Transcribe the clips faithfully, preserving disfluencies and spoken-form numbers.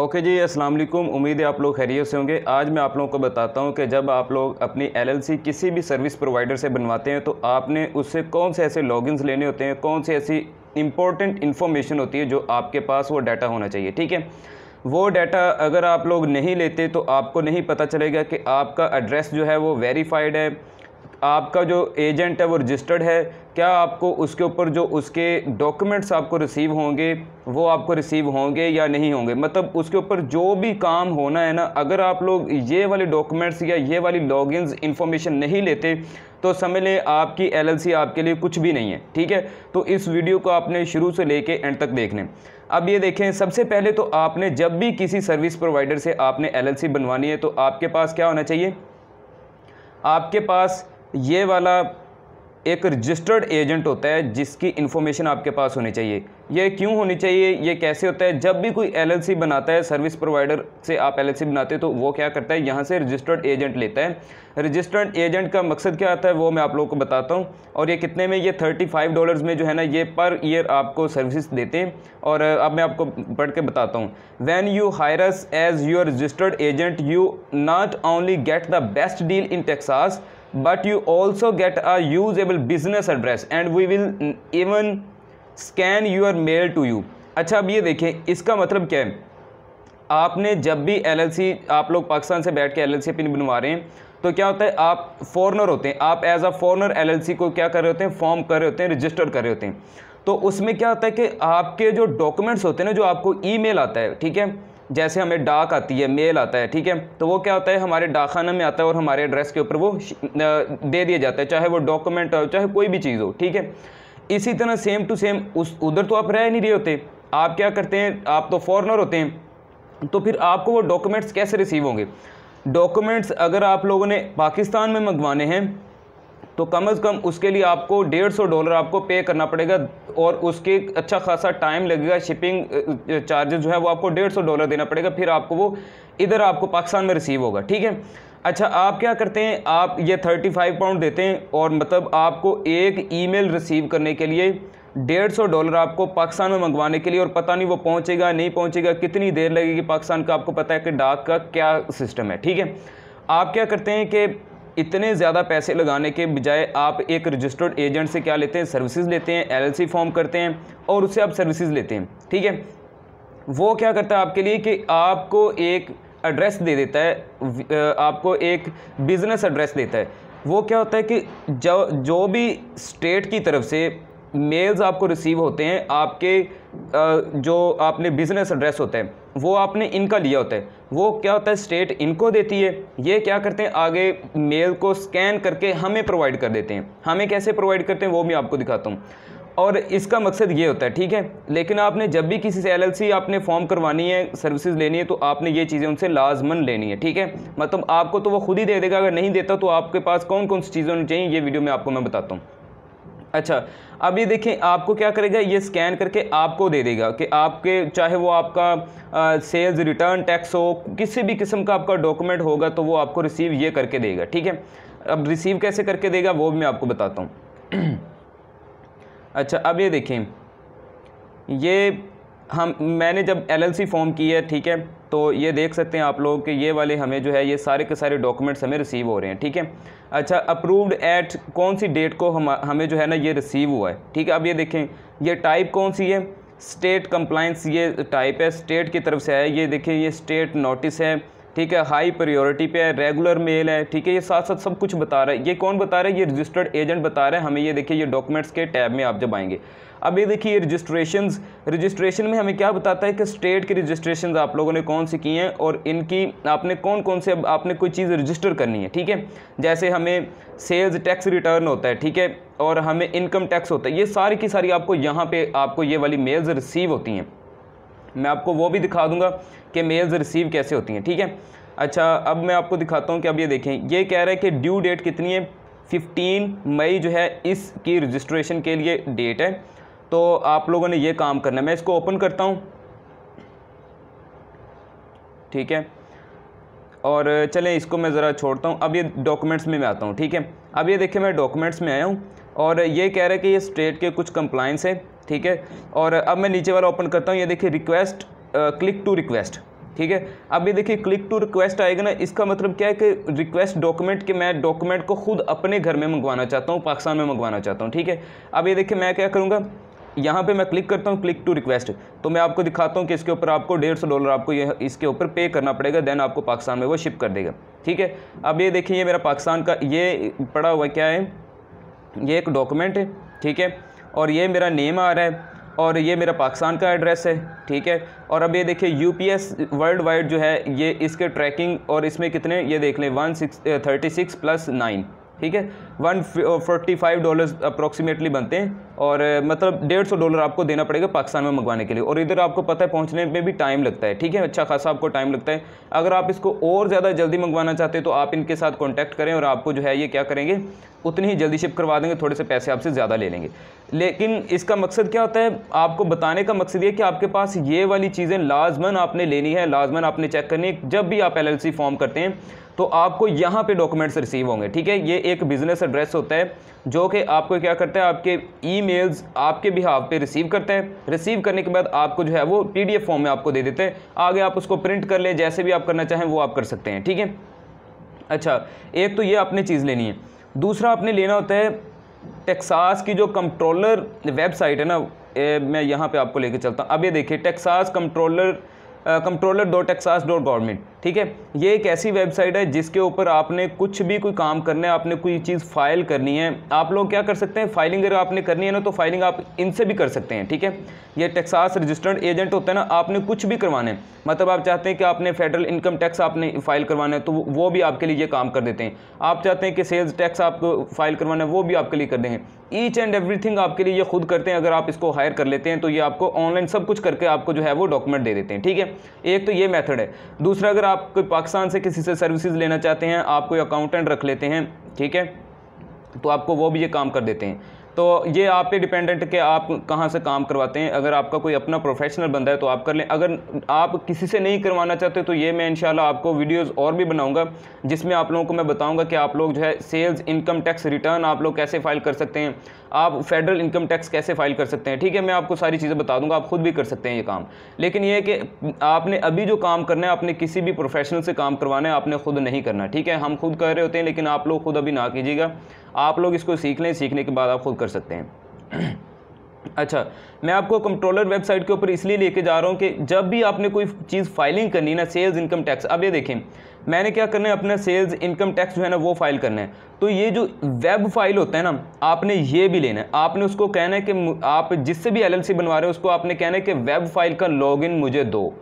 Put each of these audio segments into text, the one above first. Okay जी, अस्सलाम वालेकुम। उम्मीद है आप लोग खैरियत से होंगे। आज मैं आप लोगों को बताता हूं कि जब आप लोग अपनी एलएलसी किसी भी सर्विस प्रोवाइडर से बनवाते हैं तो आपने उससे कौन से ऐसे लॉगिन्स लेने होते हैं, कौन से ऐसी इंपॉर्टेंट इन्फॉर्मेशन होती है जो आपके पास वो डाटा होना चाहिए। ठीक है, वो डाटा अगर आप लोग नहीं लेते तो आपको नहीं पता चलेगा कि आपका एड्रेस जो है वो वेरीफाइड है, आपका जो एजेंट है वो रजिस्टर्ड है, क्या आपको उसके ऊपर जो उसके डॉक्यूमेंट्स आपको रिसीव होंगे वो आपको रिसीव होंगे या नहीं होंगे। मतलब उसके ऊपर जो भी काम होना है ना, अगर आप लोग ये वाले डॉक्यूमेंट्स या ये वाली लॉगिन्स इन्फॉर्मेशन नहीं लेते तो समझ लें आपकी एलएलसी आपके लिए कुछ भी नहीं है। ठीक है, तो इस वीडियो को आपने शुरू से लेके एंड तक देखने। अब ये देखें, सबसे पहले तो आपने जब भी किसी सर्विस प्रोवाइडर से आपने एलएलसी बनवानी है तो आपके पास क्या होना चाहिए, आपके पास ये वाला एक रजिस्टर्ड एजेंट होता है जिसकी इन्फॉर्मेशन आपके पास होनी चाहिए। ये क्यों होनी चाहिए, ये कैसे होता है। जब भी कोई एलएलसी बनाता है, सर्विस प्रोवाइडर से आप एलएलसी बनाते हैं तो वो क्या करता है, यहाँ से रजिस्टर्ड एजेंट लेता है। रजिस्टर्ड एजेंट का मकसद क्या आता है वो मैं आप लोगों को बताता हूँ। और ये कितने में, ये थर्टी फाइव डॉलर्स में जो है ना ये पर ईयर आपको सर्विस देते हैं। और अब मैं आपको पढ़ के बताता हूँ। When you hire us as your registered agent you not only get the best deal in Texas but you also get a usable business address and we will even scan your mail to you। अच्छा, अब ये देखें इसका मतलब क्या है। आपने जब भी एलएलसी, आप लोग पाकिस्तान से बैठ के एलएलसी पिन बनवा रहे हैं तो क्या होता है, आप फॉरनर होते हैं, आप एज अ फॉरनर एलएलसी को क्या कर रहे होते हैं, फॉर्म कर रहे होते हैं, रजिस्टर कर रहे होते हैं। तो उसमें क्या होता है कि आपके जो डॉक्यूमेंट्स होते हैं ना, जो आपको ईमेल आता है, ठीक है, जैसे हमें डाक आती है, मेल आता है, ठीक है, तो वो क्या होता है हमारे डाकखाने में आता है और हमारे एड्रेस के ऊपर वो दे दिया जाता है, चाहे वो डॉक्यूमेंट हो चाहे कोई भी चीज़ हो। ठीक है, इसी तरह सेम टू सेम उस उधर तो आप रह नहीं रहे होते, आप क्या करते हैं, आप तो फॉरेनर होते हैं, तो फिर आपको वो डॉक्यूमेंट्स कैसे रिसीव होंगे। डॉक्यूमेंट्स अगर आप लोगों ने पाकिस्तान में मंगवाने हैं तो कम अज़ कम उसके लिए आपको डेढ़ सौ डॉलर आपको पे करना पड़ेगा और उसके अच्छा खासा टाइम लगेगा, शिपिंग चार्जेस जो है वो आपको डेढ़ सौ डॉलर देना पड़ेगा, फिर आपको वो इधर आपको पाकिस्तान में रिसीव होगा। ठीक है, अच्छा, आप क्या करते हैं, आप ये थर्टी फाइव पाउंड देते हैं और मतलब आपको एक ईमेल रिसीव करने के लिए डेढ़ सौ डॉलर आपको पाकिस्तान में मंगवाने के लिए, और पता नहीं वो पहुँचेगा नहीं पहुँचेगा, कितनी देर लगेगी पाकिस्तान का, आपको पता है कि डाक का क्या सिस्टम है। ठीक है, आप क्या करते हैं कि इतने ज़्यादा पैसे लगाने के बजाय आप एक रजिस्टर्ड एजेंट से क्या लेते हैं, सर्विसेज लेते हैं, एलएलसी फॉर्म करते हैं और उससे आप सर्विसेज लेते हैं। ठीक है, वो क्या करता है आपके लिए कि आपको एक एड्रेस दे देता है, आपको एक बिज़नेस एड्रेस देता है। वो क्या होता है कि जो जो भी स्टेट की तरफ से मेल्स आपको रिसीव होते हैं, आपके जो आपने बिज़नेस एड्रेस होता है वो आपने इनका लिया होता है, वो क्या होता है स्टेट इनको देती है, ये क्या करते हैं आगे मेल को स्कैन करके हमें प्रोवाइड कर देते हैं। हमें कैसे प्रोवाइड करते हैं वो मैं आपको दिखाता हूँ, और इसका मकसद ये होता है। ठीक है, लेकिन आपने जब भी किसी से एलएलसी आपने फॉर्म करवानी है, सर्विसेज लेनी है, तो आपने ये चीज़ें उनसे लाजमन लेनी है। ठीक है, मतलब आपको तो वो खुद ही दे देगा, अगर नहीं देता तो आपके पास कौन कौन सी चीज़ें होनी चाहिए ये वीडियो में आपको मैं बताता हूँ। अच्छा, अब ये देखें आपको क्या करेगा, ये स्कैन करके आपको दे देगा कि आपके चाहे वो आपका आ, सेल्स रिटर्न, टैक्स हो, किसी भी किस्म का आपका डॉक्यूमेंट होगा तो वो आपको रिसीव ये करके देगा। ठीक है, अब रिसीव कैसे करके देगा वो मैं आपको बताता हूँ। अच्छा, अब ये देखें, ये हम मैंने जब एलएलसी फॉर्म की है, ठीक है, तो ये देख सकते हैं आप लोग कि ये वाले हमें जो है ये सारे के सारे डॉक्यूमेंट्स हमें रिसीव हो रहे हैं। ठीक है, अच्छा, अप्रूव्ड एट कौन सी डेट को हम हमें जो है ना ये रिसीव हुआ है। ठीक है, अब ये देखें ये टाइप कौन सी है, स्टेट कंप्लाइंस ये टाइप है, स्टेट की तरफ से है, ये देखें ये स्टेट नोटिस है, ठीक है, हाई प्रायोरिटी पे है, रेगुलर मेल है। ठीक है, ये साथ साथ सब कुछ बता रहा है। ये कौन बता रहा है, ये रजिस्टर्ड एजेंट बता रहा है हमें। ये देखिए ये डॉक्यूमेंट्स के टैब में आप जब आएंगे, अब ये देखिए रजिस्ट्रेशन, रजिस्ट्रेशन में हमें क्या बताता है कि स्टेट की रजिस्ट्रेशन आप लोगों ने कौन सी की हैं और इनकी आपने कौन कौन से, अब आपने कोई चीज़ रजिस्टर करनी है। ठीक है, जैसे हमें सेल्स टैक्स रिटर्न होता है, ठीक है, और हमें इनकम टैक्स होता है, ये सारी की सारी आपको यहाँ पर आपको ये वाली मेल्स रिसीव होती हैं। मैं आपको वो भी दिखा दूंगा कि मेल्स रिसीव कैसे होती हैं। ठीक है, अच्छा, अब मैं आपको दिखाता हूं कि अब ये देखें ये कह रहा है कि ड्यू डेट कितनी है, पंद्रह मई जो है इसकी रजिस्ट्रेशन के लिए डेट है। तो आप लोगों ने ये काम करना है, मैं इसको ओपन करता हूं। ठीक है, और चलें इसको मैं ज़रा छोड़ता हूँ, अब ये डॉक्यूमेंट्स में मैं आता हूँ। ठीक है, अब ये देखिए मैं डॉक्यूमेंट्स में आया हूँ और ये कह रहा है कि ये स्टेट के कुछ कंप्लाइंस है। ठीक है, और अब मैं नीचे वाला ओपन करता हूँ, ये देखिए रिक्वेस्ट, क्लिक टू रिक्वेस्ट, ठीक है। अब ये देखिए क्लिक टू रिक्वेस्ट आएगा ना, इसका मतलब क्या है कि रिक्वेस्ट डॉक्यूमेंट के मैं डॉक्यूमेंट को खुद अपने घर में मंगवाना चाहता हूँ, पाकिस्तान में मंगवाना चाहता हूँ। ठीक है, अब ये देखिए मैं क्या करूँगा, यहाँ पे मैं क्लिक करता हूँ क्लिक टू रिक्वेस्ट, तो मैं आपको दिखाता हूँ कि इसके ऊपर आपको डेढ़ सौ डॉलर आपको ये इसके ऊपर पे करना पड़ेगा, देन आपको पाकिस्तान में वो शिप कर देगा। ठीक है, अब ये देखिए ये मेरा पाकिस्तान का ये पड़ा हुआ क्या है, ये एक डॉक्यूमेंट है। ठीक है, और ये मेरा नेम आ रहा है और ये मेरा पाकिस्तान का एड्रेस है। ठीक है, और अब ये देखिए यूपीएस वर्ल्ड वाइड जो है ये इसके ट्रैकिंग और इसमें कितने ये देख लें one six thirty six plus nine, ठीक है one forty five dollars approximately बनते हैं, और मतलब डेढ़ सौ डॉलर आपको देना पड़ेगा पाकिस्तान में मंगवाने के लिए, और इधर आपको पता है पहुंचने में भी टाइम लगता है। ठीक है, अच्छा खासा आपको टाइम लगता है। अगर आप इसको और ज़्यादा जल्दी मंगवाना चाहते हैं तो आप इनके साथ कॉन्टैक्ट करें और आपको जो है ये क्या करेंगे उतनी ही जल्दी शिप करवा देंगे, थोड़े से पैसे आपसे ज़्यादा ले लेंगे। लेकिन इसका मकसद क्या होता है, आपको बताने का मकसद ये कि आपके पास ये वाली चीज़ें लाजमन आपने लेनी है, लाजमन आपने चेक करनी है। जब भी आप एल एल सी फॉर्म करते हैं तो आपको यहाँ पे डॉक्यूमेंट्स रिसीव होंगे। ठीक है, ये एक बिज़नेस एड्रेस होता है जो कि आपको क्या करता है, आपके ईमेल्स आपके बिहाफ पे रिसीव करता है। रिसीव करने के बाद आपको जो है वो पीडीएफ फॉर्म में आपको दे देते हैं, आगे आप उसको प्रिंट कर लें, जैसे भी आप करना चाहें वो आप कर सकते हैं। ठीक है, अच्छा एक तो ये आपने चीज़ लेनी है। दूसरा आपने लेना होता है टेक्सास की जो कंट्रोलर वेबसाइट है ना, ए, मैं यहाँ पर आपको लेकर चलता हूँ। अब ये देखिए Texas controller controller dot Texas dot government, ठीक है ये एक ऐसी वेबसाइट है जिसके ऊपर आपने कुछ भी कोई काम करना है, आपने कोई चीज़ फाइल करनी है, आप लोग क्या कर सकते हैं, फाइलिंग अगर आपने करनी है ना तो फाइलिंग आप इनसे भी कर सकते हैं। ठीक है, ये टेक्सास रजिस्टर्ड एजेंट होता है ना, आपने कुछ भी करवाना है, मतलब आप चाहते हैं कि आपने फेडरल इनकम टैक्स आपने फाइल करवाना है तो वो भी आपके लिए ये काम कर देते हैं, आप चाहते हैं कि सेल्स टैक्स आपको फाइल करवाना है वो भी आपके लिए कर देंगे। ईच एंड एवरीथिंग आपके लिए ये खुद करते हैं। अगर आप इसको हायर कर लेते हैं तो ये आपको ऑनलाइन सब कुछ करके आपको जो है वो डॉक्यूमेंट दे देते हैं। ठीक है, एक तो ये मेथड है। दूसरा, अगर आप कोई पाकिस्तान से किसी से सर्विसेज लेना चाहते हैं, आप कोई अकाउंटेंट रख लेते हैं, ठीक है तो आपको वो भी ये काम कर देते हैं। तो ये आप पे डिपेंडेंट कि आप कहाँ से काम करवाते हैं। अगर आपका कोई अपना प्रोफेशनल बंदा है तो आप कर लें, अगर आप किसी से नहीं करवाना चाहते तो ये मैं इंशाल्लाह आपको वीडियोस और भी बनाऊंगा जिसमें आप लोगों को मैं बताऊंगा कि आप लोग जो है सेल्स इनकम टैक्स रिटर्न आप लोग कैसे फ़ाइल कर सकते हैं, आप फेडरल इनकम टैक्स कैसे फ़ाइल कर सकते हैं। ठीक है, मैं आपको सारी चीज़ें बता दूंगा, आप खुद भी कर सकते हैं ये काम। लेकिन ये है कि आपने अभी जो काम करना है आपने किसी भी प्रोफेशनल से काम करवाना है, आपने खुद नहीं करना। ठीक है, हम खुद कर रहे होते हैं लेकिन आप लोग खुद अभी ना कीजिएगा, आप लोग इसको सीख लें, सीखने के बाद आप खुद कर सकते हैं। अच्छा, मैं आपको कंट्रोलर वेबसाइट के ऊपर इसलिए लेके जा रहा हूँ कि जब भी आपने कोई चीज़ फाइलिंग करनी ना, सेल्स इनकम टैक्स, अब ये देखें मैंने क्या करना है, अपना सेल्स इनकम टैक्स जो है ना वो फाइल करना है, तो ये जो वेब फाइल होता है ना आपने ये भी लेना है। आपने उसको कहना है कि आप जिससे भी एलएलसी बनवा रहे हो उसको आपने कहना है कि वेब फाइल का लॉगिन मुझे दो।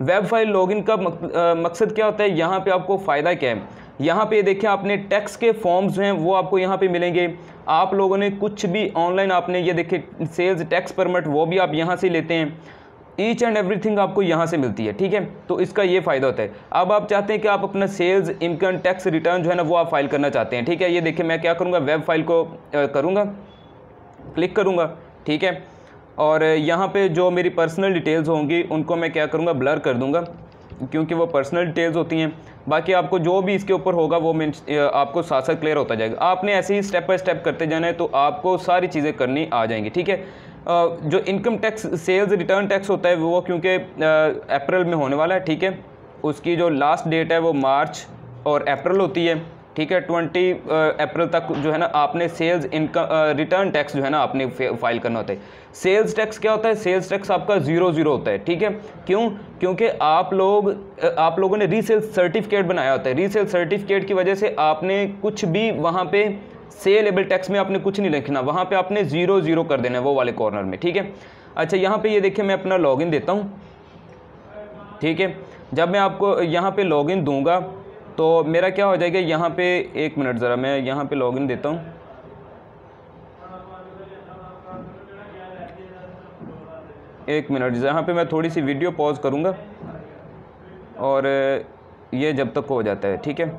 वेब फाइल लॉगिन का मकसद क्या होता है, यहाँ पे आपको फ़ायदा क्या है, यहाँ पे देखिए आपने टैक्स के फॉर्म्स हैं वो आपको यहाँ पे मिलेंगे। आप लोगों ने कुछ भी ऑनलाइन आपने ये देखिए सेल्स टैक्स परमिट वो भी आप यहाँ से लेते हैं, ईच एंड एवरीथिंग आपको यहाँ से मिलती है। ठीक है, तो इसका ये फ़ायदा होता है। अब आप चाहते हैं कि आप अपना सेल्स इनकम टैक्स रिटर्न जो है ना वो आप फाइल करना चाहते हैं। ठीक है, ये देखिए मैं क्या करूँगा, वेब फाइल को करूँगा, क्लिक करूँगा, ठीक है, और यहाँ पे जो मेरी पर्सनल डिटेल्स होंगी उनको मैं क्या करूँगा ब्लर कर दूँगा क्योंकि वो पर्सनल डिटेल्स होती हैं। बाकी आपको जो भी इसके ऊपर होगा वो मैं आपको साथ साथ क्लियर होता जाएगा। आपने ऐसे ही स्टेप बाय स्टेप करते जाना है तो आपको सारी चीज़ें करनी आ जाएंगी। ठीक है, जो income tax sales return tax होता है वो क्योंकि अप्रैल में होने वाला है, ठीक है उसकी जो लास्ट डेट है वो मार्च और अप्रैल होती है। ठीक है, ट्वेंटी अप्रैल तक जो है ना आपने सेल्स इनकम रिटर्न टैक्स जो है ना आपने फाइल करना होता है। सेल्स टैक्स क्या होता है, सेल्स टैक्स आपका जीरो जीरो होता है। ठीक है, क्यों, क्योंकि आप लोग आप लोगों ने रीसेल सर्टिफिकेट बनाया होता है। रीसेल सर्टिफिकेट की वजह से आपने कुछ भी वहाँ पे सेलेबल टैक्स में आपने कुछ नहीं लिखना, वहाँ पे आपने ज़ीरो ज़ीरो कर देना है वो वाले कॉर्नर में। ठीक है, अच्छा यहाँ पर ये देखिए मैं अपना लॉगिन देता हूँ। ठीक है, जब मैं आपको यहाँ पर लॉगिन दूँगा तो मेरा क्या हो जाएगा, यहाँ पे एक मिनट ज़रा मैं यहाँ पे लॉगिन देता हूँ। एक मिनट, यहाँ पे मैं थोड़ी सी वीडियो पॉज करूँगा और ये जब तक हो जाता है। ठीक है,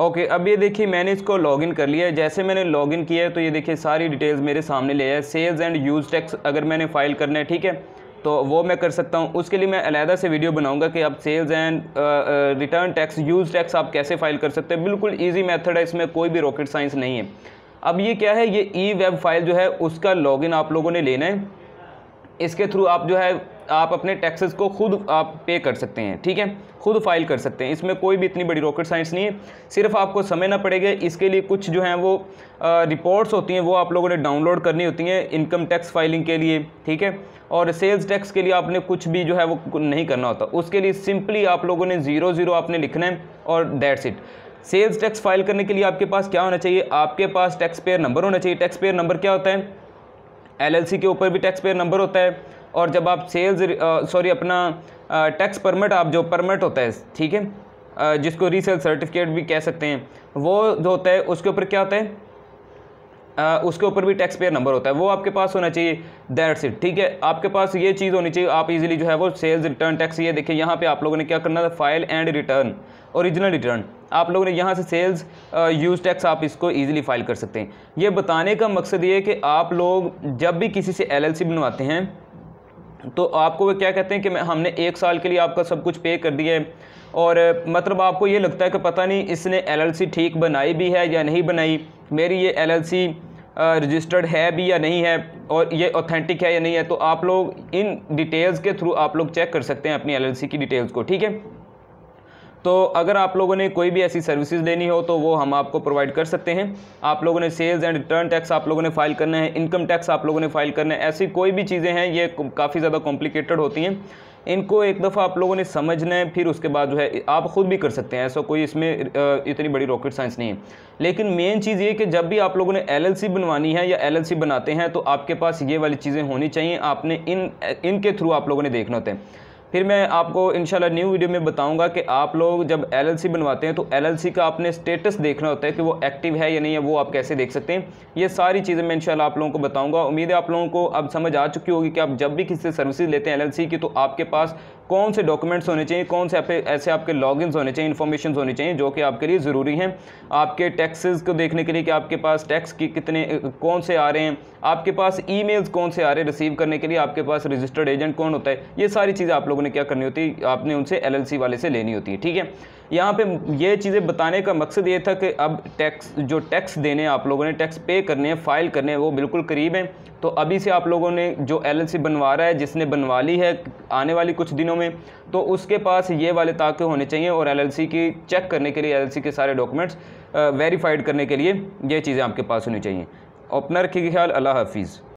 ओके okay, अब ये देखिए मैंने इसको लॉगिन कर लिया है। जैसे मैंने लॉगिन किया है तो ये देखिए सारी डिटेल्स मेरे सामने ले आया है। सेल्स एंड यूज टैक्स अगर मैंने फ़ाइल करना है, ठीक है तो वो मैं कर सकता हूँ। उसके लिए मैं अलहदा से वीडियो बनाऊँगा कि आप sales and return tax, use tax आप कैसे फ़ाइल कर सकते हैं। बिल्कुल ईजी मैथड है, इसमें कोई भी रॉकेट साइंस नहीं है। अब ये क्या है, ये ई वेब फाइल जो है उसका लॉगिन आप लोगों ने लेना है। इसके थ्रू आप जो है आप अपने टैक्सेस को खुद आप पे कर सकते हैं, ठीक है, खुद फाइल कर सकते हैं। इसमें कोई भी इतनी बड़ी रॉकेट साइंस नहीं है, सिर्फ आपको समझना पड़ेगा। इसके लिए कुछ जो हैं वो रिपोर्ट्स होती हैं, वो आप लोगों ने डाउनलोड करनी होती हैं इनकम टैक्स फाइलिंग के लिए, ठीक है। और सेल्स टैक्स के लिए आपने कुछ भी जो है वो नहीं करना होता। उसके लिए सिंपली आप लोगों ने ज़ीरो ज़ीरो आपने लिखना है और that's it. Sales tax file करने के लिए आपके पास क्या होना चाहिए, आपके पास टैक्स पेयर नंबर होना चाहिए। टैक्स पेयर नंबर क्या होता है, एलएलसी के ऊपर भी टैक्स पेयर नंबर होता है। और जब आप सेल्स सॉरी अपना टैक्स परमिट, आप जो परमिट होता है, ठीक है, uh, जिसको रीसेल सर्टिफिकेट भी कह सकते हैं, वो जो होता है उसके ऊपर क्या होता है, Uh, उसके ऊपर भी टैक्स पेयर नंबर होता है, वो आपके पास होना चाहिए। दैट्स इट, ठीक है, आपके पास ये चीज़ होनी चाहिए। आप इजीली जो है वो सेल्स रिटर्न टैक्स, ये देखिए यहाँ पे आप लोगों ने क्या करना था, file and return, original return, आप लोगों ने यहाँ से सेल्स यूज टैक्स आप इसको ईजिली फाइल कर सकते हैं। ये बताने का मकसद ये है कि आप लोग जब भी किसी से एल एल सी बनवाते हैं तो आपको वो क्या कहते हैं कि मैं हमने एक साल के लिए आपका सब कुछ पे कर दिया है, और मतलब आपको ये लगता है कि पता नहीं इसने एलएलसी ठीक बनाई भी है या नहीं बनाई, मेरी ये एलएलसी रजिस्टर्ड है भी या नहीं है, और ये ऑथेंटिक है या नहीं है। तो आप लोग इन डिटेल्स के थ्रू आप लोग चेक कर सकते हैं अपनी एलएलसी की डिटेल्स को, ठीक है। तो अगर आप लोगों ने कोई भी ऐसी सर्विसेज लेनी हो तो वो हम आपको प्रोवाइड कर सकते हैं। आप लोगों ने सेल्स एंड रिटर्न टैक्स आप लोगों ने फाइल करना है, इनकम टैक्स आप लोगों ने फाइल करना है। ऐसी कोई भी चीज़ें हैं, ये काफ़ी ज़्यादा कॉम्प्लिकेटेड होती हैं, इनको एक दफ़ा आप लोगों ने समझना है, फिर उसके बाद जो है आप ख़ुद भी कर सकते हैं। ऐसा कोई इसमें इतनी बड़ी रॉकेट साइंस नहीं है। लेकिन मेन चीज़ ये कि जब भी आप लोगों ने एलएलसी बनवानी है या एलएलसी बनाते हैं तो आपके पास ये वाली चीज़ें होनी चाहिए। आपने इन इनके थ्रू आप लोगों ने देखना होता है। फिर मैं आपको इंशाल्लाह न्यू वीडियो में बताऊंगा कि आप लोग जब एलएलसी बनवाते हैं तो एलएलसी का आपने स्टेटस देखना होता है कि वो एक्टिव है या नहीं है, वो आप कैसे देख सकते हैं। ये सारी चीज़ें मैं इंशाल्लाह आप लोगों को बताऊंगा। उम्मीद है आप लोगों को अब समझ आ चुकी होगी कि आप जब भी किसी से सर्विसेज लेते हैं एलएलसी की तो आपके पास कौन से डॉक्यूमेंट्स होने चाहिए, कौन से ऐसे आपके लॉगिन्स होने चाहिए, इन्फॉर्मेशन होनी चाहिए जो कि आपके लिए ज़रूरी हैं। आपके टैक्सेस को देखने के लिए कि आपके पास टैक्स की कितने कौन से आ रहे हैं, आपके पास ईमेल्स कौन से आ रहे हैं रिसीव करने के लिए, आपके पास रजिस्टर्ड एजेंट कौन होता है, ये सारी चीज़ें आप लोगों ने क्या करनी होती है, आपने उनसे एलएलसी वाले से लेनी होती है, ठीक है। यहाँ पे ये चीज़ें बताने का मकसद ये था कि अब टैक्स जो टैक्स देने आप लोगों ने, टैक्स पे करने हैं, फाइल करने हैं, वो बिल्कुल करीब हैं। तो अभी से आप लोगों ने जो एलएलसी बनवा रहा है, जिसने बनवा ली है आने वाली कुछ दिनों में, तो उसके पास ये वाले ताक़े होने चाहिए। और एलएलसी की चेक करने के लिए, एलएलसी के सारे डॉक्यूमेंट्स वेरीफाइड करने के लिए ये चीज़ें आपके पास होनी चाहिए। अपना रखिए ख्याल, अल्लाह हाफिज़।